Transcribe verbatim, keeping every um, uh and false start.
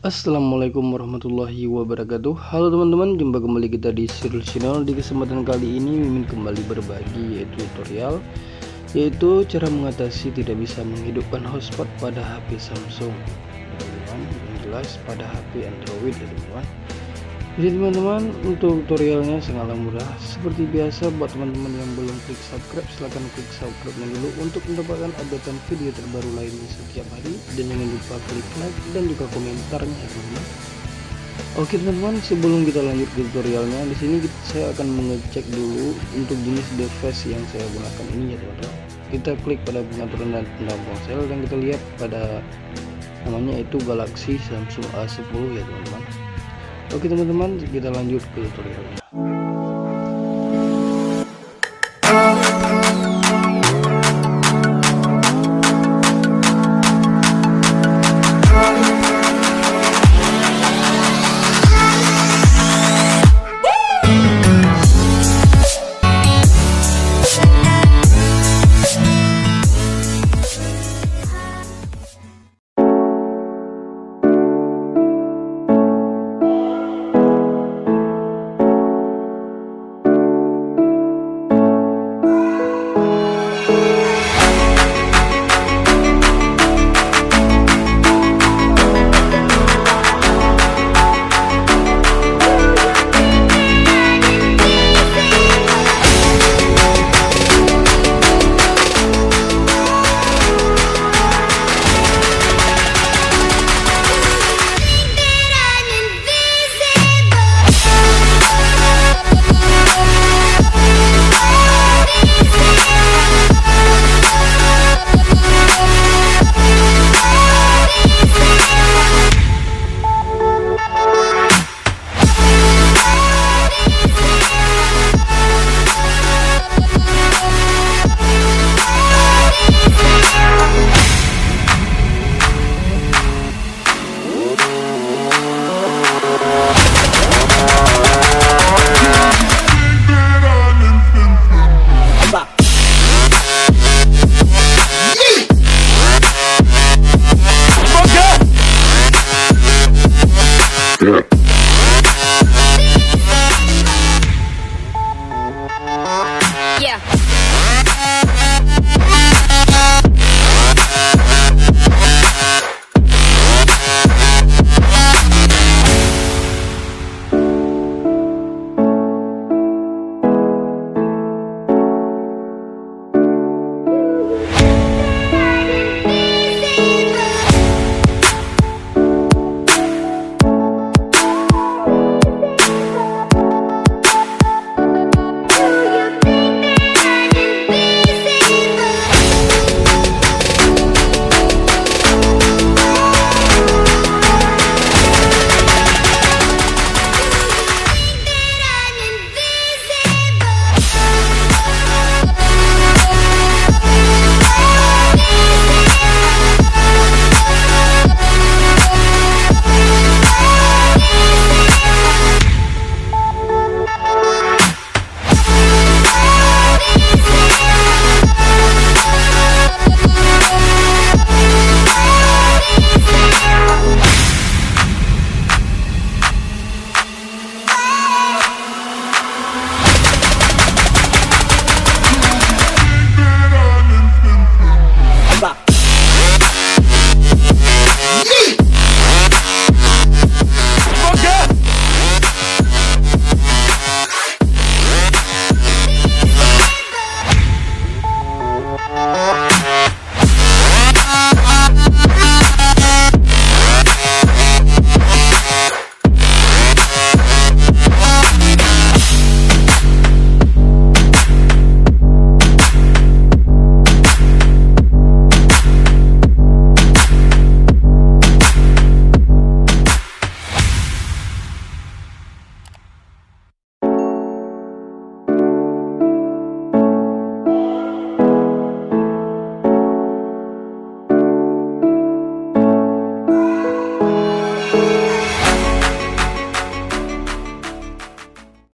Assalamualaikum warahmatullahi wabarakatuh. Halo teman-teman, jumpa kembali kita di Seriously Channel. Di kesempatan kali ini mimin kembali berbagi yaitu tutorial, yaitu cara mengatasi tidak bisa menghidupkan hotspot pada H P Samsung teman-teman, yang jelas pada H P Android ya teman-teman. Jadi teman-teman, untuk tutorialnya sangatlah mudah. Seperti biasa, buat teman-teman yang belum klik subscribe, silahkan klik subscribe dulu untuk mendapatkan updatean video terbaru lainnya setiap hari. Dan jangan lupa klik like dan juga komentarnya ya teman-teman. Oke teman-teman, sebelum kita lanjut ke tutorialnya, di sini saya akan mengecek dulu untuk jenis device yang saya gunakan ini ya teman-teman. Kita klik pada pengaturan dan pendaftaran ponsel dan kita lihat pada namanya itu Galaxy Samsung A sepuluh ya teman-teman. Oke teman-teman, kita lanjut ke tutorialnya.